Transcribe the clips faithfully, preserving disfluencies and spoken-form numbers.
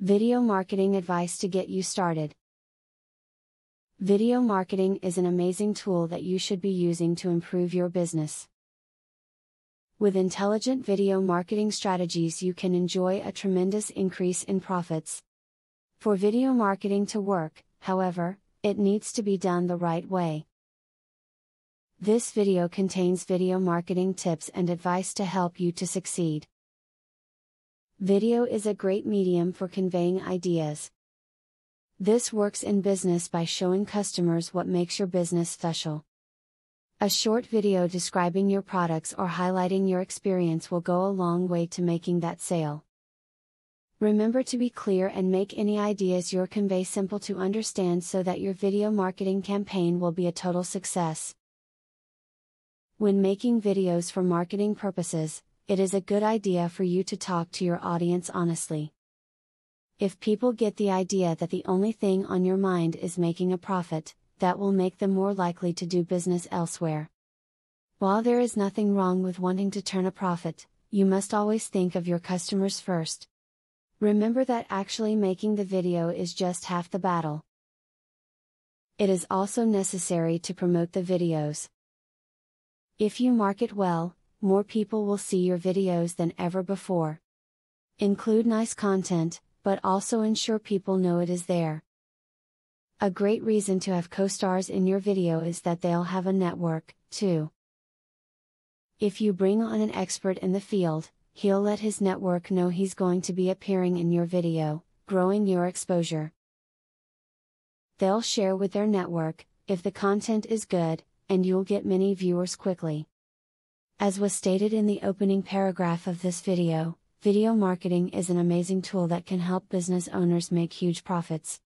Video marketing advice to get you started. Video marketing is an amazing tool that you should be using to improve your business. With intelligent video marketing strategies, you can enjoy a tremendous increase in profits. For video marketing to work, however, it needs to be done the right way. This video contains video marketing tips and advice to help you to succeed. Video is a great medium for conveying ideas. This works in business by showing customers what makes your business special. A short video describing your products or highlighting your experience will go a long way to making that sale. Remember to be clear and make any ideas you convey simple to understand so that your video marketing campaign will be a total success. When making videos for marketing purposes, it is a good idea for you to talk to your audience honestly. If people get the idea that the only thing on your mind is making a profit, that will make them more likely to do business elsewhere. While there is nothing wrong with wanting to turn a profit, you must always think of your customers first. Remember that actually making the video is just half the battle. It is also necessary to promote the videos. If you market well, more people will see your videos than ever before. Include nice content, but also ensure people know it is there. A great reason to have co-stars in your video is that they'll have a network, too. If you bring on an expert in the field, he'll let his network know he's going to be appearing in your video, growing your exposure. They'll share with their network, if the content is good, and you'll get many viewers quickly. As was stated in the opening paragraph of this video, video marketing is an amazing tool that can help business owners make huge profits.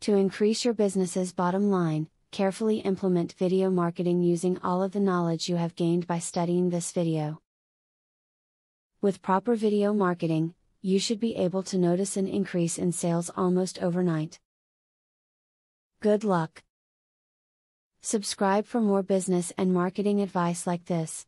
To increase your business's bottom line, carefully implement video marketing using all of the knowledge you have gained by studying this video. With proper video marketing, you should be able to notice an increase in sales almost overnight. Good luck! Subscribe for more business and marketing advice like this.